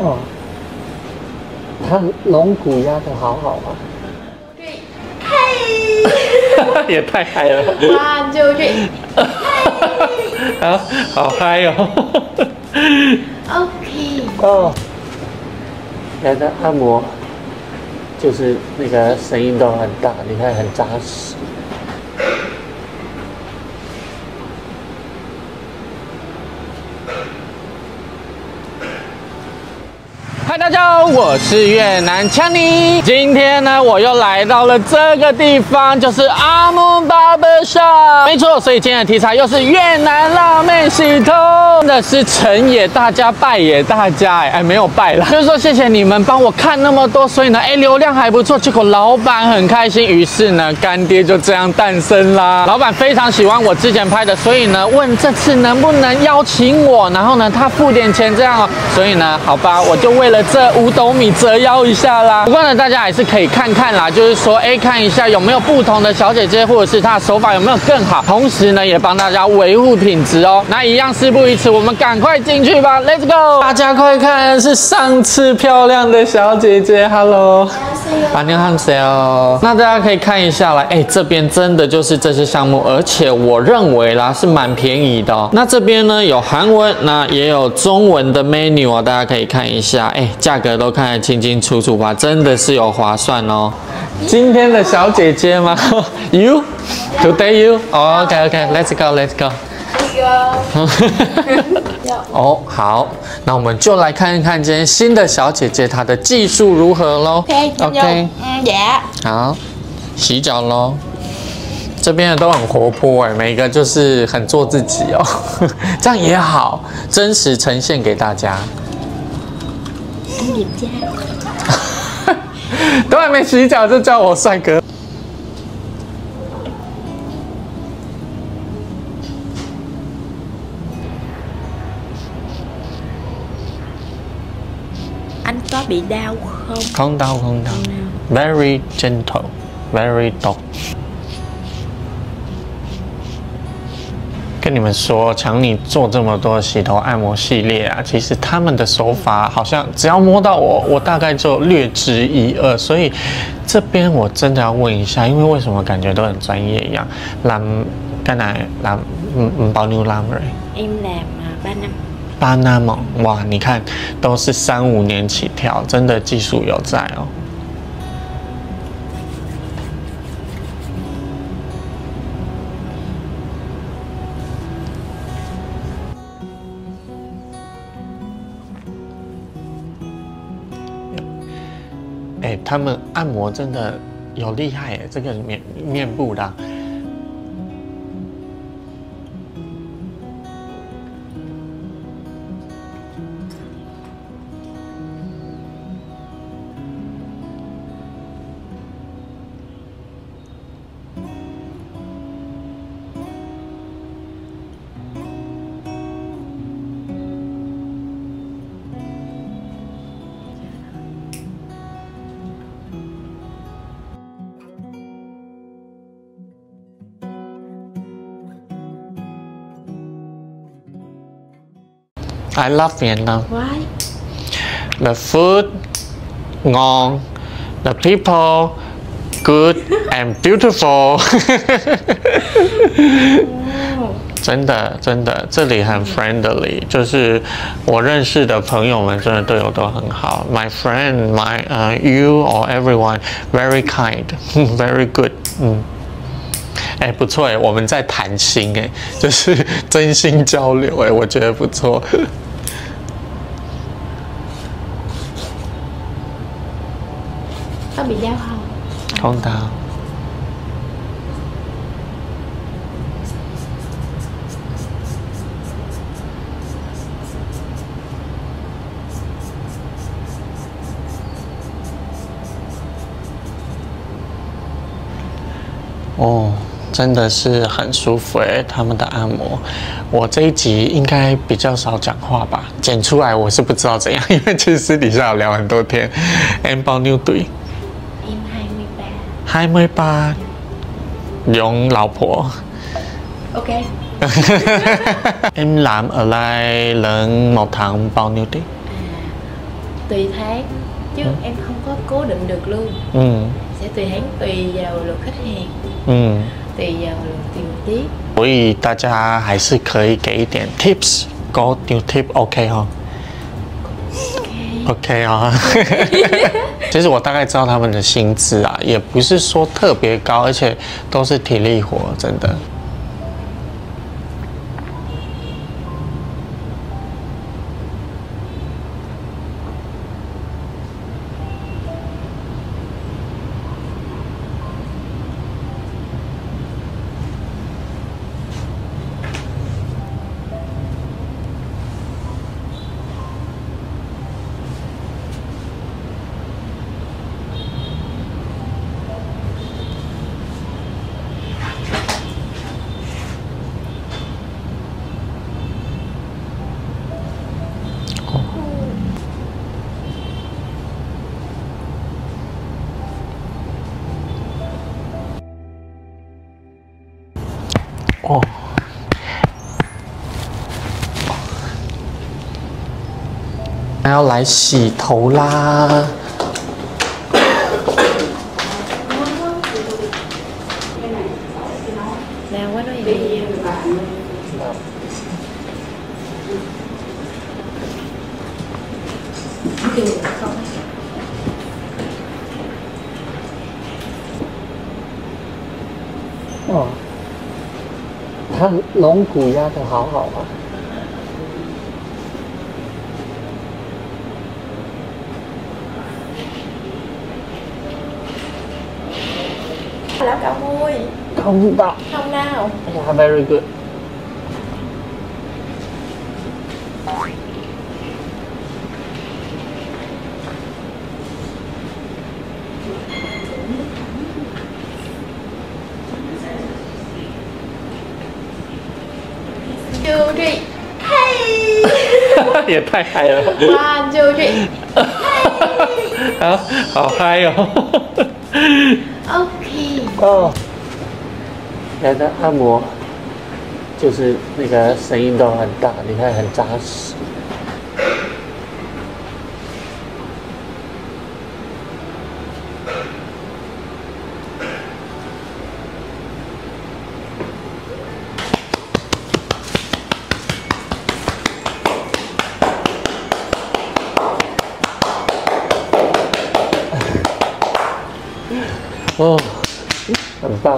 哦，它龙骨压得好好啊。对，嗨，也太嗨了。哇，就这，好好嗨哦。OK。哦，来的按摩，就是那个声音都很大，你看很扎实。 大家好，我是越南强尼。今天呢，我又来到了这个地方，就是阿姆巴布莎。没错，所以今天的题材又是越南辣妹洗头，真的是成也大家，败也大家。哎，没有败啦，就是说谢谢你们帮我看那么多，所以呢，哎，流量还不错。结果老板很开心，于是呢，干爹就这样诞生啦。老板非常喜欢我之前拍的，所以呢，问这次能不能邀请我，然后呢，他付点钱这样哦。所以呢，好吧，我就为了。 这5斗米折腰一下啦，不过呢，大家还是可以看看啦，就是说，哎，看一下有没有不同的小姐姐，或者是她的手法有没有更好，同时呢，也帮大家维护品质哦。那一样事不宜迟，我们赶快进去吧 ，Let's go！ 大家快看，是上次漂亮的小姐姐 ，Hello， 안녕하세요。那大家可以看一下啦，哎，这边真的就是这些项目，而且我认为啦是蛮便宜的哦。那这边呢有韩文，那也有中文的 menu 啊，大家可以看一下，哎。 价格都看得清清楚楚吧，真的是有划算哦。今天的小姐姐吗？You today you？ 哦 ，OK OK，Let's go，Let's go。哦，好，那我们就来看一看今天新的小姐姐她的技术如何喽。OK， 好，洗脚喽。这边的都很活泼哎，每一个就是很做自己哦，这样也好，真实呈现给大家。 你们家都还没洗脚就叫我帅哥，anh có bị đau không? Không đau không đau. Very gentle, very soft. 跟你们说，强尼做这么多洗头按摩系列啊，其实他们的手法好像只要摸到我，我大概就略知一二。所以这边我真的要问一下，因为为什么感觉都很专业一样？làm cái này làm bao nhiêu năm rồi? Em làm 3 năm. 8 năm哦，哇，你看都是3-5年起跳，真的技术有在哦。 哎，他们按摩真的有厉害哎，这个面部的、啊。I love Vietnam. Why? The food, ngon. The people, good and beautiful. 真的，真的，这里很 friendly， 就是我认识的朋友们真的对我都很好。My friend, my you or everyone, very kind, very good. 嗯。 哎，不错哎，我们在谈心哎，就是真心交流哎，我觉得不错。他比较好。空岛。哦。 真的是很舒服哎，他们的按摩，我这一集应该比较少讲话吧，剪出来我是不知道怎样，因为其实私底下有聊很多天。Em bao nhiêu tuổi? Em 28。28，老婆。OK。Em làm ở lại lần 1 tháng bao nhiêu tiền? tùy tháng chứ em không có cố định được luôn. Sẽ tùy tháng tùy vào lượng khách hàng, tùy vào lượng tiền tiếp. 所以大家还是可以给一点 tips， go new tip OK 哈 ，OK 啊。其实我大概知道他们的薪资啊，也不是说特别高，而且都是体力活，真的。 哦，还要来洗头啦！哦。 它龙骨压得好好啊！lá cà vui không đau không nào. Yeah, very good. Hey. 也太嗨了！哇，就这，好好嗨哦 ！OK。哦，来的按摩就是那个声音都很大，你看很扎实。 哦，很棒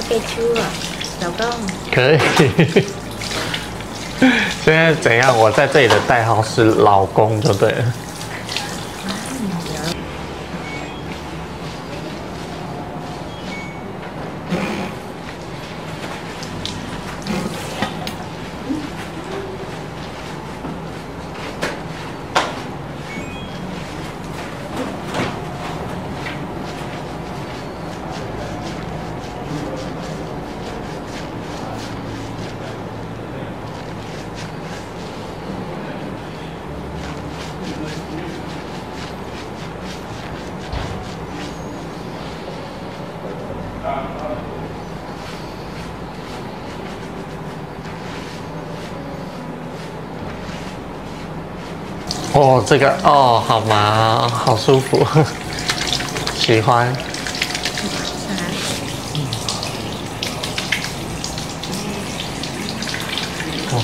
！OK chưa？老公。可以。现在怎样？我在这里的代号是老公，就对了。哦，这个哦，好麻，好舒服，喜欢。哦。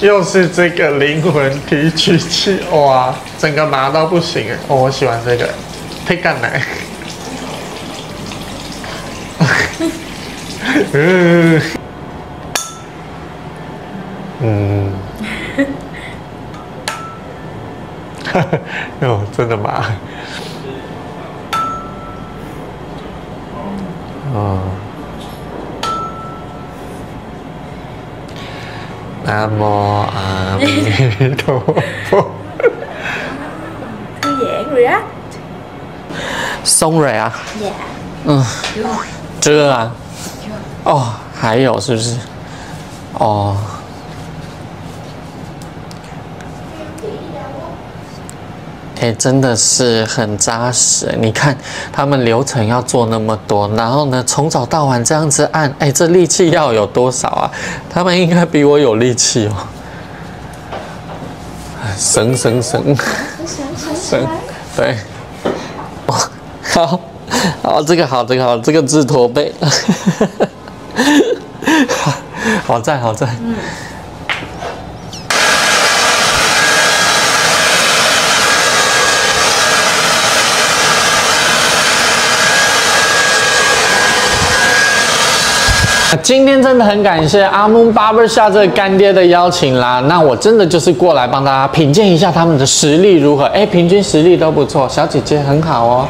又是这个灵魂提取器，哇，整个麻到不行哦，我喜欢这个，配干奶。 哟，真的吗？哦，南无阿弥陀佛。thư giãn rồi á. xong rồi à? Dạ. Ừ. chưa à? 哦，还有是不是？哦，哎，真的是很扎实。你看他们流程要做那么多，然后呢，从早到晚这样子按，哎，这力气要有多少啊？他们应该比我有力气哦。省，对，哦，好，这个好，这个字驼背，好在。今天真的很感谢阿蒙 Barbershop 这个干爹的邀请啦，那我真的就是过来帮大家品鉴一下他们的实力如何。哎，平均实力都不错，小姐姐很好哦。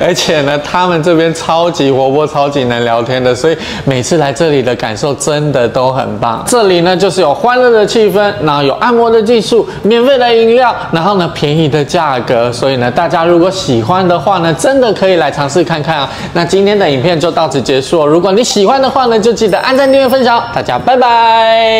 而且呢，他们这边超级活泼，超级能聊天的，所以每次来这里的感受真的都很棒。这里呢就是有欢乐的气氛，然后有按摩的技术，免费的饮料，然后呢便宜的价格，所以呢大家如果喜欢的话呢，真的可以来尝试看看啊。那今天的影片就到此结束了。如果你喜欢的话呢，就记得按赞、订阅、分享，大家拜拜。